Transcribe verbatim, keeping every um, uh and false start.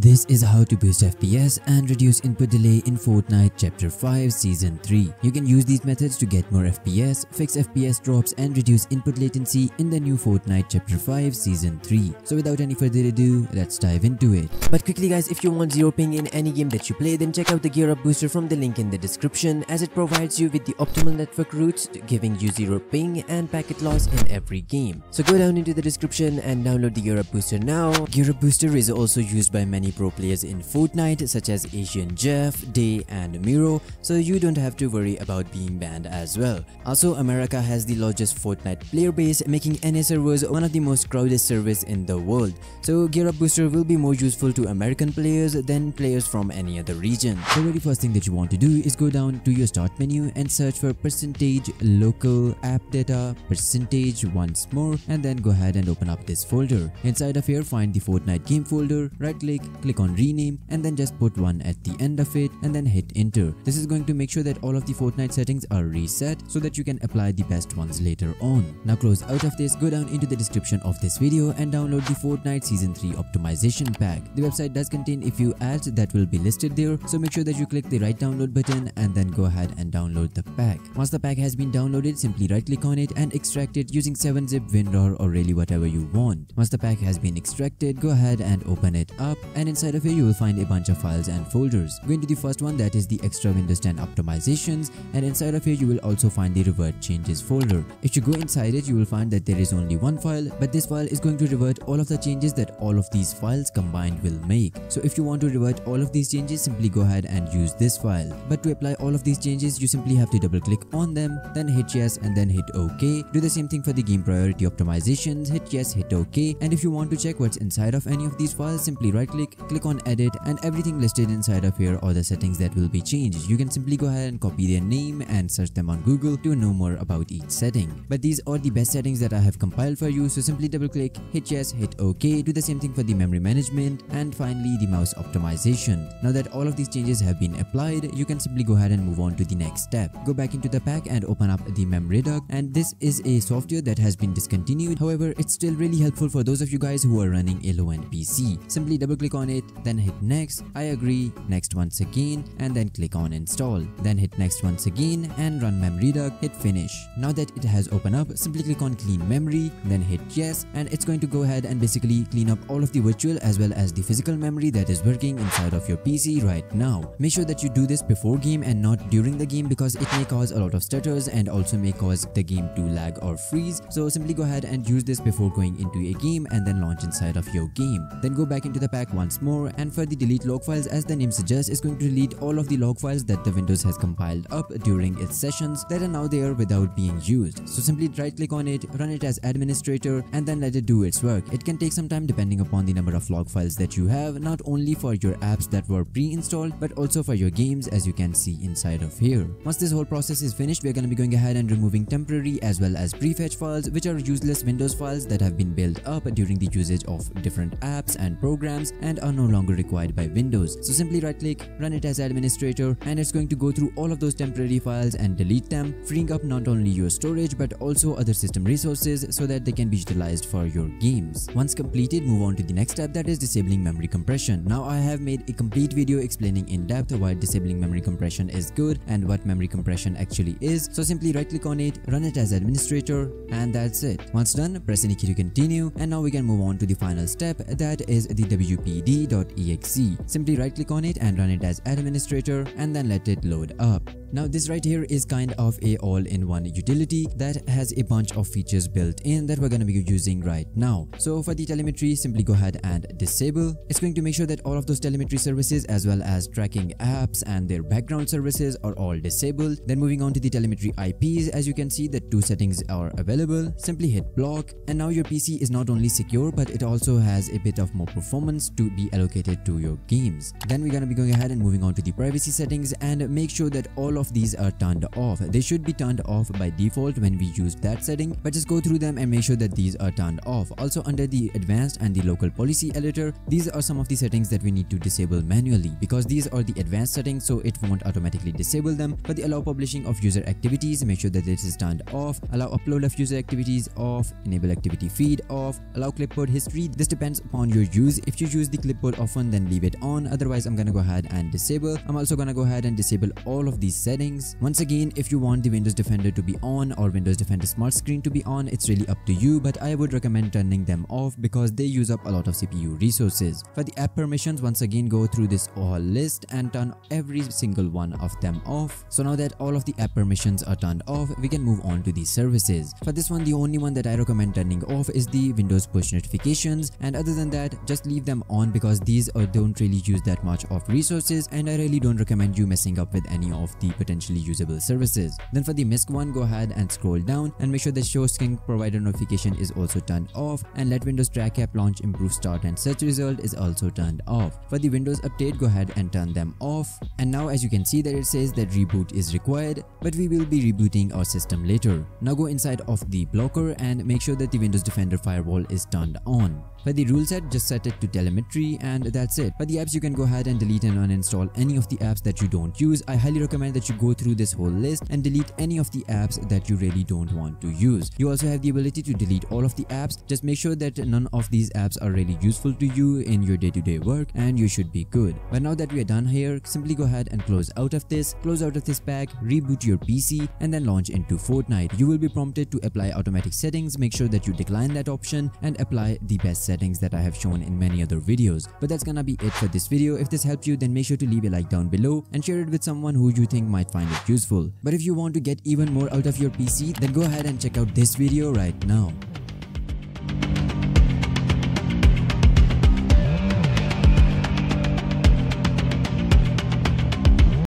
This is how to boost F P S and reduce input delay in Fortnite Chapter five Season three. You can use these methods to get more F P S, fix F P S drops and reduce input latency in the new Fortnite Chapter five Season three. So without any further ado, let's dive into it. But quickly guys, if you want zero ping in any game that you play, then check out the GearUp Booster from the link in the description, as it provides you with the optimal network routes, giving you zero ping and packet loss in every game. So go down into the description and download the GearUp Booster now. GearUp Booster is also used by many pro players in Fortnite, such as Asian Jeff, Day and Miro, so you don't have to worry about being banned as well. Also, America has the largest Fortnite player base, making N A servers one of the most crowded servers in the world, so GearUp Booster will be more useful to American players than players from any other region. The very first thing that you want to do is go down to your start menu and search for percentage local app data percentage once more, and then go ahead and open up this folder. Inside of here, find the Fortnite game folder, right click, click on rename, and then just put one at the end of it and then hit enter. This is going to make sure that all of the Fortnite settings are reset so that you can apply the best ones later on. Now close out of this, go down into the description of this video and download the Fortnite Season three optimization pack. The website does contain a few ads that will be listed there, so make sure that you click the right download button and then go ahead and download the pack. Once the pack has been downloaded, simply right click on it and extract it using seven zip, WinRAR, or really whatever you want. Once the pack has been extracted, go ahead and open it up, and inside of here you will find a bunch of files and folders. Go into the first one, that is the extra Windows ten optimizations, and inside of here you will also find the revert changes folder. If you go inside it, you will find that there is only one file, but this file is going to revert all of the changes that all of these files combined will make. So if you want to revert all of these changes, simply go ahead and use this file. But to apply all of these changes, you simply have to double click on them, then hit yes and then hit OK. Do the same thing for the game priority optimizations, hit yes, hit OK, and if you want to check what's inside of any of these files, simply right click click on edit, and everything listed inside of here are the settings that will be changed. You can simply go ahead and copy their name and search them on Google to know more about each setting. But these are the best settings that I have compiled for you, so simply double click, hit yes, hit OK, do the same thing for the memory management, and finally the mouse optimization. Now that all of these changes have been applied, you can simply go ahead and move on to the next step. Go back into the pack and open up the MemReduct, and this is a software that has been discontinued, however it's still really helpful for those of you guys who are running a low-end P C. Simply double click on it, then hit next, I agree, next once again, and then click on install, then hit next once again and run MemReduct, hit finish. Now that it has opened up, simply click on clean memory, then hit yes, and it's going to go ahead and basically clean up all of the virtual as well as the physical memory that is working inside of your P C right now. Make sure that you do this before game and not during the game, because it may cause a lot of stutters and also may cause the game to lag or freeze. So simply go ahead and use this before going into a game and then launch inside of your game. Then go back into the pack once more, and for the delete log files, as the name suggests, is going to delete all of the log files that the Windows has compiled up during its sessions that are now there without being used. So simply right click on it, run it as administrator, and then let it do its work. It can take some time depending upon the number of log files that you have, not only for your apps that were pre-installed but also for your games, as you can see inside of here. Once this whole process is finished, we're going to be going ahead and removing temporary as well as prefetch files, which are useless Windows files that have been built up during the usage of different apps and programs and are no longer required by Windows. So simply right click, run it as administrator, and it's going to go through all of those temporary files and delete them, freeing up not only your storage but also other system resources so that they can be utilized for your games. Once completed, move on to the next step, that is disabling memory compression. Now I have made a complete video explaining in depth why disabling memory compression is good and what memory compression actually is, so simply right click on it, run it as administrator, and that's it. Once done, press any key to continue, and now we can move on to the final step, that is the w p d dot e x e. Simply right click on it and run it as administrator, and then let it load up. Now this right here is kind of a all-in-one utility that has a bunch of features built in that we're going to be using right now. So for the telemetry, simply go ahead and disable. It's going to make sure that all of those telemetry services as well as tracking apps and their background services are all disabled. Then moving on to the telemetry I Ps, as you can see that two settings are available. Simply hit block, and now your P C is not only secure but it also has a bit of more performance to be allocated to your games. Then we're going to be going ahead and moving on to the privacy settings, and make sure that all of of these are turned off. They should be turned off by default when we use that setting, but just go through them and make sure that these are turned off. Also, under the advanced and the local policy editor, these are some of the settings that we need to disable manually, because these are the advanced settings, so it won't automatically disable them. But the allow publishing of user activities, make sure that this is turned off. Allow upload of user activities off. Enable activity feed off. Allow clipboard history. This depends upon your use. If you use the clipboard often, then leave it on. Otherwise, I'm gonna go ahead and disable. I'm also gonna go ahead and disable all of these settings. Once again, if you want the Windows Defender to be on or Windows Defender Smart Screen to be on, it's really up to you, but I would recommend turning them off because they use up a lot of C P U resources. For the app permissions, once again, go through this whole list and turn every single one of them off. So now that all of the app permissions are turned off, we can move on to these services. For this one, the only one that I recommend turning off is the Windows push notifications, and other than that, just leave them on because these are, don't really use that much of resources, and I really don't recommend you messing up with any of the potentially usable services. Then for the misc one, go ahead and scroll down and make sure the show sync provider notification is also turned off, and let Windows track app launch improve start and search result is also turned off. For the Windows update, go ahead and turn them off. And now as you can see that it says that reboot is required, but we will be rebooting our system later. Now go inside of the blocker and make sure that the Windows Defender firewall is turned on. For the rule set, just set it to telemetry and that's it. For the apps, you can go ahead and delete and uninstall any of the apps that you don't use. I highly recommend that you go through this whole list and delete any of the apps that you really don't want to use. You also have the ability to delete all of the apps. Just make sure that none of these apps are really useful to you in your day-to-day work and you should be good. But now that we are done here, simply go ahead and close out of this, close out of this pack, reboot your P C and then launch into Fortnite. You will be prompted to apply automatic settings. Make sure that you decline that option and apply the best settings settings that I have shown in many other videos. But that's gonna be it for this video. If this helped you, then make sure to leave a like down below and share it with someone who you think might find it useful. But if you want to get even more out of your P C, then go ahead and check out this video right now.